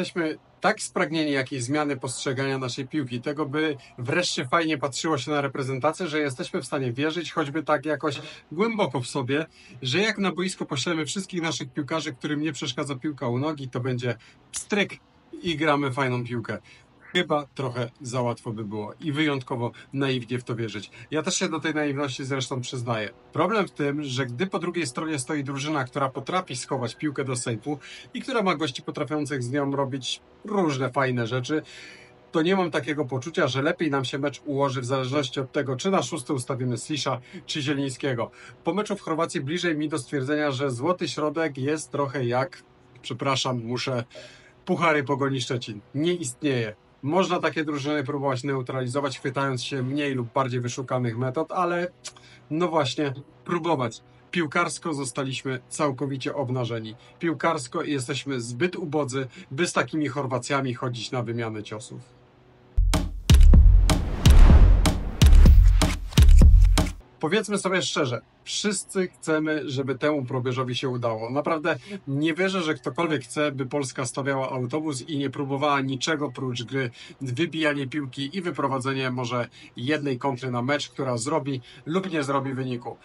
jesteśmy tak spragnieni jakiejś zmiany postrzegania naszej piłki, tego by wreszcie fajnie patrzyło się na reprezentację, że jesteśmy w stanie wierzyć, choćby tak jakoś głęboko w sobie, że jak na boisko poślemy wszystkich naszych piłkarzy, którym nie przeszkadza piłka u nogi, to będzie pstryk i gramy fajną piłkę. Chyba trochę za łatwo by było i wyjątkowo naiwnie w to wierzyć. Ja też się do tej naiwności zresztą przyznaję. Problem w tym, że gdy po drugiej stronie stoi drużyna, która potrafi schować piłkę do sejfu i która ma gości potrafiących z nią robić różne fajne rzeczy, to nie mam takiego poczucia, że lepiej nam się mecz ułoży w zależności od tego, czy na szóstym ustawimy Slisza czy Zielińskiego. Po meczu w Chorwacji bliżej mi do stwierdzenia, że złoty środek jest trochę jak, przepraszam, muszę, Puchary Pogoni Szczecin. Nie istnieje. Można takie drużyny próbować neutralizować, chwytając się mniej lub bardziej wyszukanych metod, ale no właśnie, próbować. Piłkarsko zostaliśmy całkowicie obnażeni. Piłkarsko jesteśmy zbyt ubodzy, by z takimi Chorwacjami chodzić na wymianę ciosów. Powiedzmy sobie szczerze, wszyscy chcemy, żeby temu probierzowi się udało. Naprawdę nie wierzę, że ktokolwiek chce, by Polska stawiała autobus i nie próbowała niczego prócz gry, wybijanie piłki i wyprowadzenie może jednej kontry na mecz, która zrobi lub nie zrobi wyniku.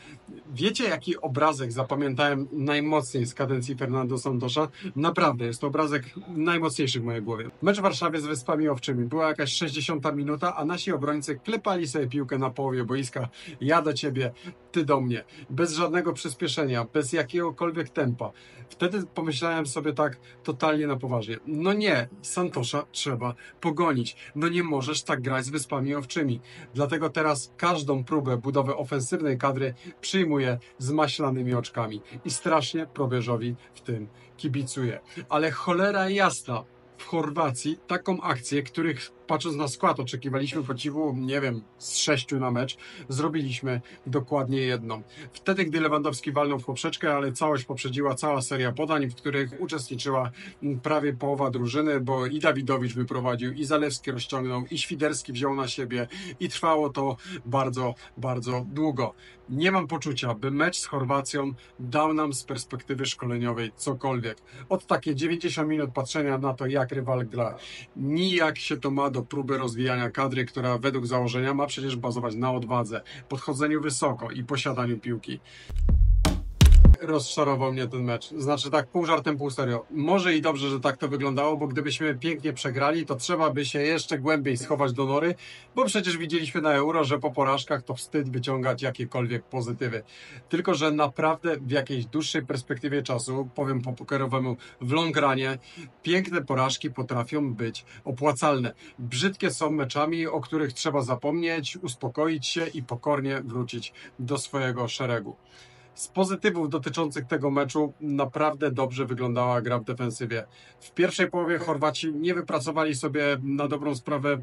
Wiecie, jaki obrazek zapamiętałem najmocniej z kadencji Fernando Santosza? Naprawdę, jest to obrazek najmocniejszy w mojej głowie. Mecz w Warszawie z Wyspami Owczymi. Była jakaś 60. minuta, a nasi obrońcy klepali sobie piłkę na połowie boiska. Ja do ciebie, ty do mnie. Bez żadnego przyspieszenia, bez jakiegokolwiek tempa. Wtedy pomyślałem sobie tak totalnie na poważnie. No nie, Santosza trzeba pogonić. No nie możesz tak grać z Wyspami Owczymi. Dlatego teraz każdą próbę budowy ofensywnej kadry przyjmuję z maślanymi oczkami. I strasznie probierzowi w tym kibicuję. Ale cholera jasna, w Chorwacji taką akcję, których patrząc na skład oczekiwaliśmy podziwu, nie wiem, z 6 na mecz, zrobiliśmy dokładnie jedną. Wtedy, gdy Lewandowski walnął w poprzeczkę, ale całość poprzedziła cała seria podań, w których uczestniczyła prawie połowa drużyny, bo i Dawidowicz wyprowadził, i Zalewski rozciągnął, i Świderski wziął na siebie i trwało to bardzo, bardzo długo. Nie mam poczucia, by mecz z Chorwacją dał nam z perspektywy szkoleniowej cokolwiek. Od takie 90 minut patrzenia na to, jak rywal gra, nijak się to ma do próby rozwijania kadry, która według założenia ma przecież bazować na odwadze, podchodzeniu wysoko i posiadaniu piłki. Rozczarował mnie ten mecz. Znaczy tak pół żartem, pół serio. Może i dobrze, że tak to wyglądało, bo gdybyśmy pięknie przegrali, to trzeba by się jeszcze głębiej schować do nory, bo przecież widzieliśmy na Euro, że po porażkach to wstyd wyciągać jakiekolwiek pozytywy. Tylko że naprawdę w jakiejś dłuższej perspektywie czasu, powiem po pokerowemu, w long runie, piękne porażki potrafią być opłacalne. Brzydkie są meczami, o których trzeba zapomnieć, uspokoić się i pokornie wrócić do swojego szeregu. Z pozytywów dotyczących tego meczu naprawdę dobrze wyglądała gra w defensywie. W pierwszej połowie Chorwaci nie wypracowali sobie na dobrą sprawę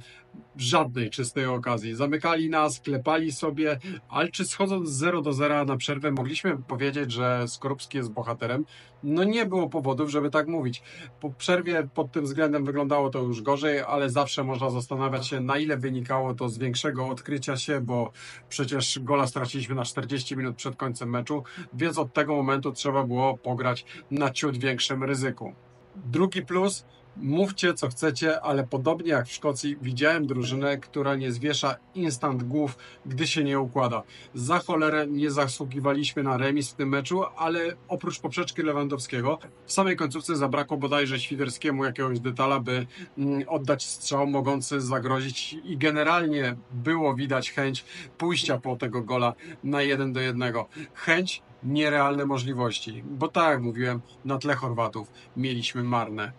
żadnej czystej okazji. Zamykali nas, klepali sobie, ale czy schodząc 0-0 na przerwę mogliśmy powiedzieć, że Skorupski jest bohaterem? No nie było powodów, żeby tak mówić. Po przerwie pod tym względem wyglądało to już gorzej, ale zawsze można zastanawiać się, na ile wynikało to z większego odkrycia się, bo przecież gola straciliśmy na 40 minut przed końcem meczu. Więc od tego momentu trzeba było pograć na ciut większym ryzyku. Drugi plus, mówcie co chcecie, ale podobnie jak w Szkocji widziałem drużynę, która nie zwiesza instant głów, gdy się nie układa. Za cholerę nie zasługiwaliśmy na remis w tym meczu, ale oprócz poprzeczki Lewandowskiego w samej końcówce zabrakło bodajże Świderskiemu jakiegoś detala, by oddać strzał mogący zagrozić i generalnie było widać chęć pójścia po tego gola na 1-1. Chęć, nierealne możliwości, bo tak jak mówiłem, na tle Chorwatów mieliśmy marne.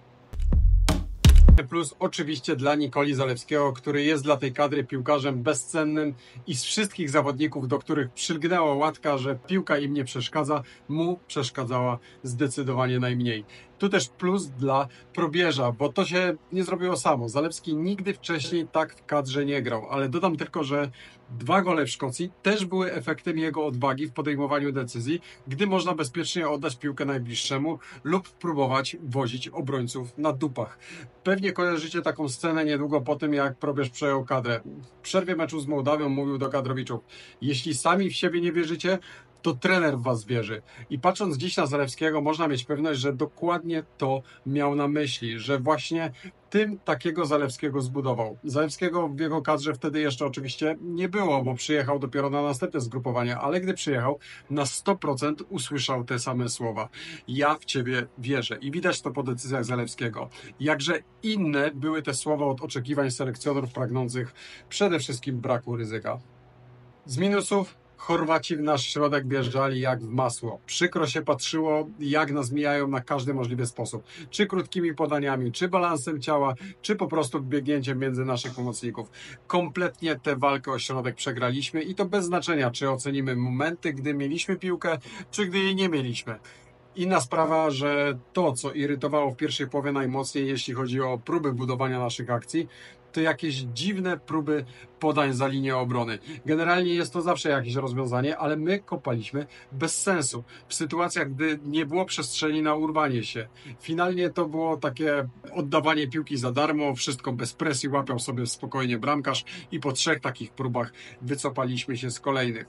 Plus oczywiście dla Nikoli Zalewskiego, który jest dla tej kadry piłkarzem bezcennym i z wszystkich zawodników, do których przylgnęła łatka, że piłka im nie przeszkadza, mu przeszkadzała zdecydowanie najmniej. Tu też plus dla probierza, bo to się nie zrobiło samo. Zalewski nigdy wcześniej tak w kadrze nie grał, ale dodam tylko, że 2 gole w Szkocji też były efektem jego odwagi w podejmowaniu decyzji, gdy można bezpiecznie oddać piłkę najbliższemu lub próbować wozić obrońców na dupach. Pewnie kojarzycie taką scenę niedługo po tym, jak probierz przejął kadrę. W przerwie meczu z Mołdawią mówił do kadrowiczów: jeśli sami w siebie nie wierzycie, to trener w was wierzy. I patrząc dziś na Zalewskiego, można mieć pewność, że dokładnie to miał na myśli, że właśnie tym takiego Zalewskiego zbudował. Zalewskiego w jego kadrze wtedy jeszcze oczywiście nie było, bo przyjechał dopiero na następne zgrupowanie, ale gdy przyjechał, na 100% usłyszał te same słowa. Ja w ciebie wierzę. I widać to po decyzjach Zalewskiego. Jakże inne były te słowa od oczekiwań selekcjonerów pragnących przede wszystkim braku ryzyka. Z minusów Chorwaci w nasz środek wjeżdżali jak w masło. Przykro się patrzyło, jak nas mijają na każdy możliwy sposób. Czy krótkimi podaniami, czy balansem ciała, czy po prostu biegnięciem między naszych pomocników. Kompletnie tę walkę o środek przegraliśmy i to bez znaczenia, czy ocenimy momenty, gdy mieliśmy piłkę, czy gdy jej nie mieliśmy. Inna sprawa, że to, co irytowało w pierwszej połowie najmocniej, jeśli chodzi o próby budowania naszych akcji, to jakieś dziwne próby podań za linię obrony. Generalnie jest to zawsze jakieś rozwiązanie, ale my kopaliśmy bez sensu. W sytuacjach, gdy nie było przestrzeni na urwanie się. Finalnie to było takie oddawanie piłki za darmo, wszystko bez presji, łapiał sobie spokojnie bramkarz i po 3 takich próbach wycofaliśmy się z kolejnych.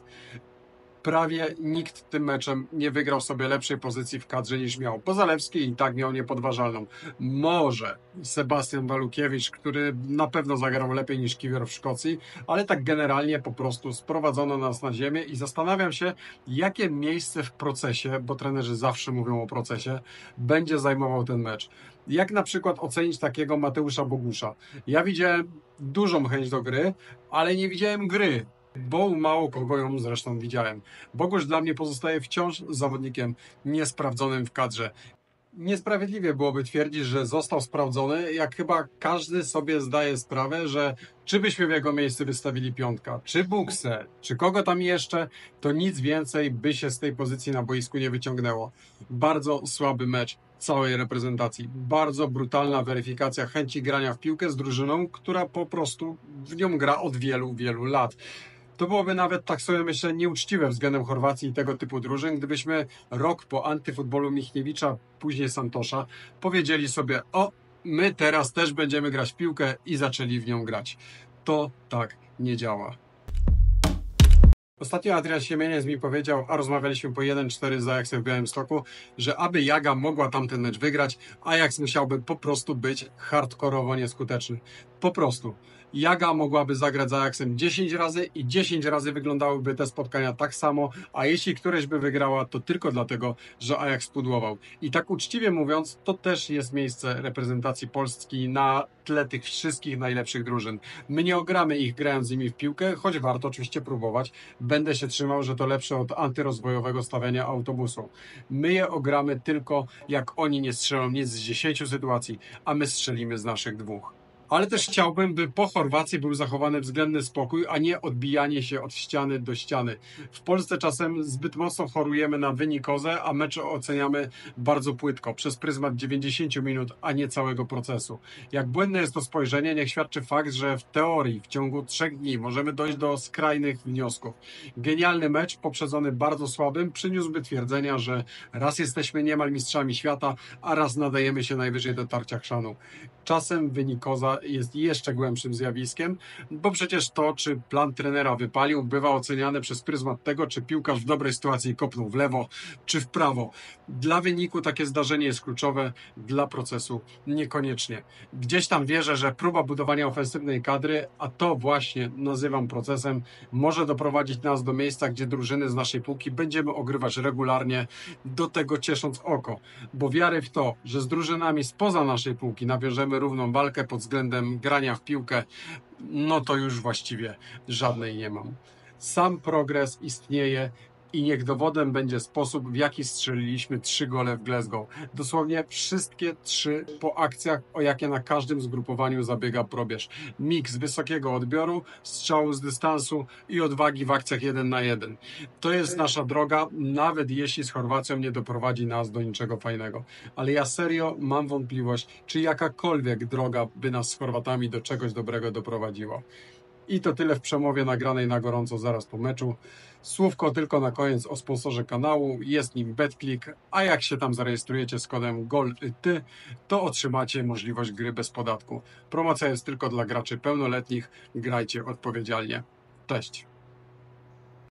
Prawie nikt tym meczem nie wygrał sobie lepszej pozycji w kadrze niż miał. Bo Zalewski i tak miał niepodważalną. Może Sebastian Walukiewicz, który na pewno zagrał lepiej niż Kiwior w Szkocji, ale tak generalnie po prostu sprowadzono nas na ziemię i zastanawiam się, jakie miejsce w procesie, bo trenerzy zawsze mówią o procesie, będzie zajmował ten mecz. Jak na przykład ocenić takiego Mateusza Bogusza? Ja widziałem dużą chęć do gry, ale nie widziałem gry. Bo mało kogo ją zresztą widziałem. Bogusz dla mnie pozostaje wciąż zawodnikiem niesprawdzonym w kadrze. Niesprawiedliwie byłoby twierdzić, że został sprawdzony, jak chyba każdy sobie zdaje sprawę, że czy byśmy w jego miejscu wystawili piątka, czy Buksę, czy kogo tam jeszcze, to nic więcej by się z tej pozycji na boisku nie wyciągnęło. Bardzo słaby mecz całej reprezentacji. Bardzo brutalna weryfikacja chęci grania w piłkę z drużyną, która po prostu w nią gra od wielu, wielu lat. To byłoby nawet, tak sobie myślę, nieuczciwe względem Chorwacji i tego typu drużyn, gdybyśmy rok po antyfutbolu Michniewicza, później Santosza, powiedzieli sobie, o, my teraz też będziemy grać w piłkę i zaczęli w nią grać. To tak nie działa. Ostatnio Adrian Siemieniec mi powiedział, a rozmawialiśmy po 1-4 z Ajaxem w Białymstoku, że aby Jaga mogła tamten mecz wygrać, Ajax musiałby po prostu być hardkorowo nieskuteczny. Po prostu. Jaga mogłaby zagrać z Ajaxem 10 razy i 10 razy wyglądałyby te spotkania tak samo, a jeśli któreś by wygrała, to tylko dlatego, że Ajax pudłował. I tak uczciwie mówiąc, to też jest miejsce reprezentacji Polski na tle tych wszystkich najlepszych drużyn. My nie ogramy ich grając z nimi w piłkę, choć warto oczywiście próbować. Będę się trzymał, że to lepsze od antyrozwojowego stawiania autobusu. My je ogramy tylko jak oni nie strzelą nic z 10 sytuacji, a my strzelimy z naszych 2. Ale też chciałbym, by po Chorwacji był zachowany względny spokój, a nie odbijanie się od ściany do ściany. W Polsce czasem zbyt mocno chorujemy na wynikozę, a mecze oceniamy bardzo płytko, przez pryzmat 90 minut, a nie całego procesu. Jak błędne jest to spojrzenie, niech świadczy fakt, że w teorii w ciągu 3 dni możemy dojść do skrajnych wniosków. Genialny mecz, poprzedzony bardzo słabym, przyniósłby twierdzenia, że raz jesteśmy niemal mistrzami świata, a raz nadajemy się najwyżej do tarcia chrzanu. Czasem wynikoza jest jeszcze głębszym zjawiskiem, bo przecież to, czy plan trenera wypalił, bywa oceniane przez pryzmat tego, czy piłkarz w dobrej sytuacji kopnął w lewo, czy w prawo. Dla wyniku takie zdarzenie jest kluczowe, dla procesu niekoniecznie. Gdzieś tam wierzę, że próba budowania ofensywnej kadry, a to właśnie nazywam procesem, może doprowadzić nas do miejsca, gdzie drużyny z naszej półki będziemy ogrywać regularnie, do tego ciesząc oko, bo wiary w to, że z drużynami spoza naszej półki nawiążemy równą walkę pod względem grania w piłkę, no to już właściwie żadnej nie mam. Sam progres istnieje i niech dowodem będzie sposób, w jaki strzeliliśmy 3 gole w Glasgow. Dosłownie wszystkie 3 po akcjach, o jakie na każdym zgrupowaniu zabiega Probierz. Miks wysokiego odbioru, strzału z dystansu i odwagi w akcjach 1 na 1. To jest nasza droga, nawet jeśli z Chorwacją nie doprowadzi nas do niczego fajnego. Ale ja serio mam wątpliwość, czy jakakolwiek droga by nas z Chorwatami do czegoś dobrego doprowadziła. I to tyle w przemowie nagranej na gorąco zaraz po meczu. Słówko tylko na koniec o sponsorze kanału, jest nim BetClick, a jak się tam zarejestrujecie z kodem GOLTY, to otrzymacie możliwość gry bez podatku. Promocja jest tylko dla graczy pełnoletnich, grajcie odpowiedzialnie. Cześć!